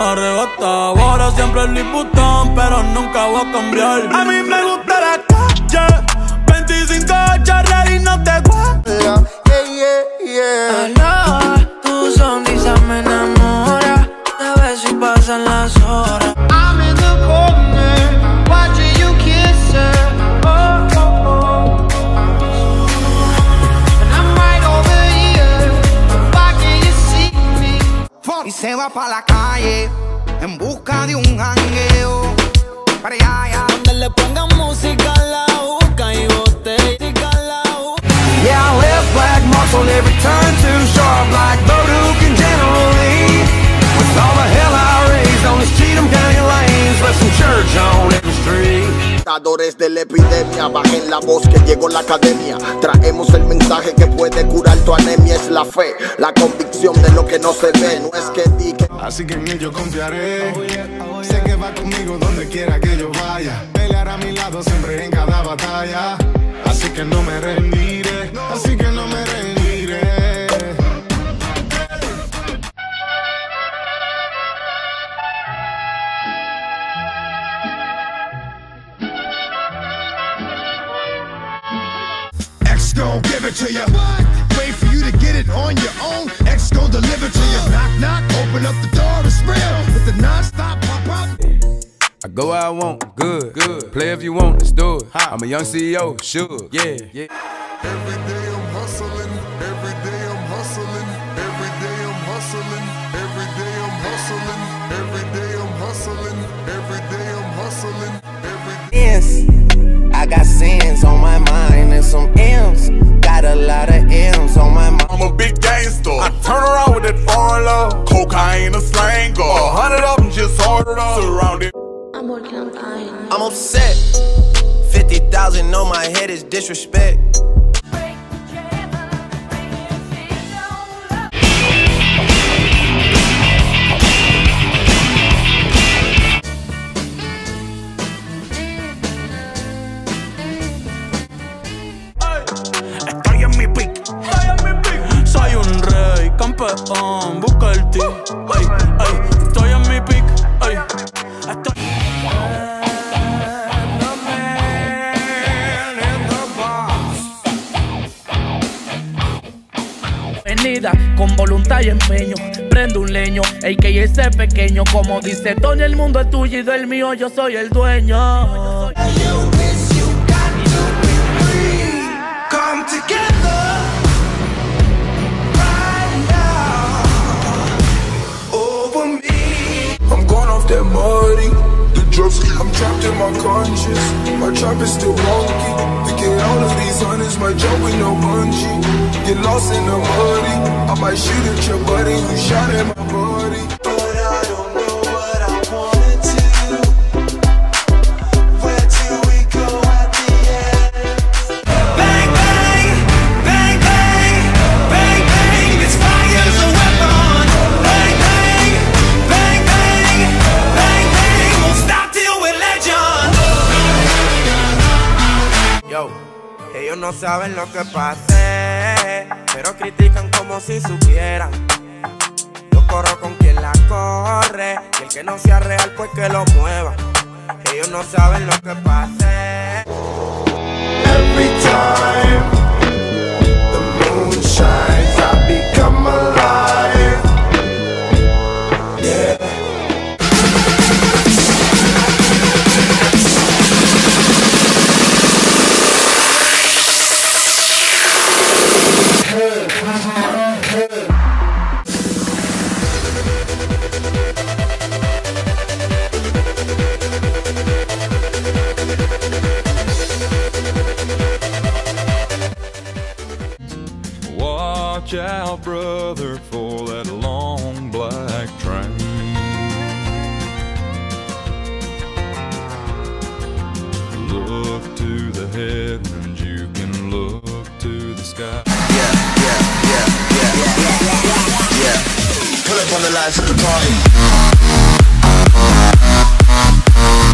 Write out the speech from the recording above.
arrebatado. Ahora siempre el disputón, pero nunca voy a cambiar. A mí me gusta la calle, 25 charreras y no te guardo. Yeah, yeah, yeah. Aloha, tu sonrisa me enamora. A ver si pasan las horas. I'm in the corner, watching you kiss her. Y se va pa' la calle en busca de un jangueo. Para allá, donde le pongan música, la busca y botella. Yeah, I live black muscle every turn, too sharp like Baruch and generally. With all the hell I raised on these Cheatham County lanes, with some church on every street. Portadores de la epidemia, bajen la voz que llegó la academia. Traemos el mensaje que puede curar tu anemia. Es la fe, la convicción de lo que no se ve. No es que di que... Así que en ello confiaré. Oh yeah, oh yeah. Sé que va conmigo donde quiera que yo vaya. Pelear a mi lado siempre en cada batalla. Así que no me rendiré, así que no me rendiré. X gon' give it to you. Wait for you to get it on your own. X gon' deliver to you. Knock, knock, open up the door, it's real. With the non-stop pop-up. I go where I want, good, good. Play if you want, let's do it. I'm a young CEO, sure, yeah, yeah. Every day I'm hustling, every day I'm hustling, every day I'm hustling, every day I'm hustling, every day I'm hustling, every day I'm hustling, every day I'm hustling. Yes, I got sins on my mind and some M's. Got a lot of M's on my mind. I'm a big gangster. I turn around with that foreign love. Cocaine, a slang, or 100 of them just ordered up. Surrounded. I'm working on time. I'm upset. 50,000 on my head is disrespect. Break the trailer, bring your hand over. Hey. Estoy en mi pick. Estoy en mi pick. Soy un rey, campeón, busca el team. Hey, hey. Estoy en mi pick. Hey. Con voluntad y empeño, prendo un leño, AKS pequeño. Como dice Tony, el mundo es tuyo y del mío yo soy el dueño. I'm trapped in my conscience. My trap is still wonky. To get out of these hundreds, my jump with no bungee. Get lost in the muddy. I might shoot at your buddy who shot at my buddy. But I don't know what I wanna do. Where do we go at the end? Bang, bang, bang, bang, bang, bang. This fire's a weapon. Bang, bang, bang, bang, bang, bang. Won't stop. Yo, ellos no saben lo que pasé, pero critican como si supieran. Yo corro con quien la corre, y el que no sea real pues que lo mueva. Ellos no saben lo que pasé. Every time the moon shines, I become alive. Yeah. Watch out, brother, for that long black train. Look to the heavens, you can look to the sky. Yeah, yeah, yeah, yeah, yeah, yeah, yeah, yeah. Pull up on the lights at the party.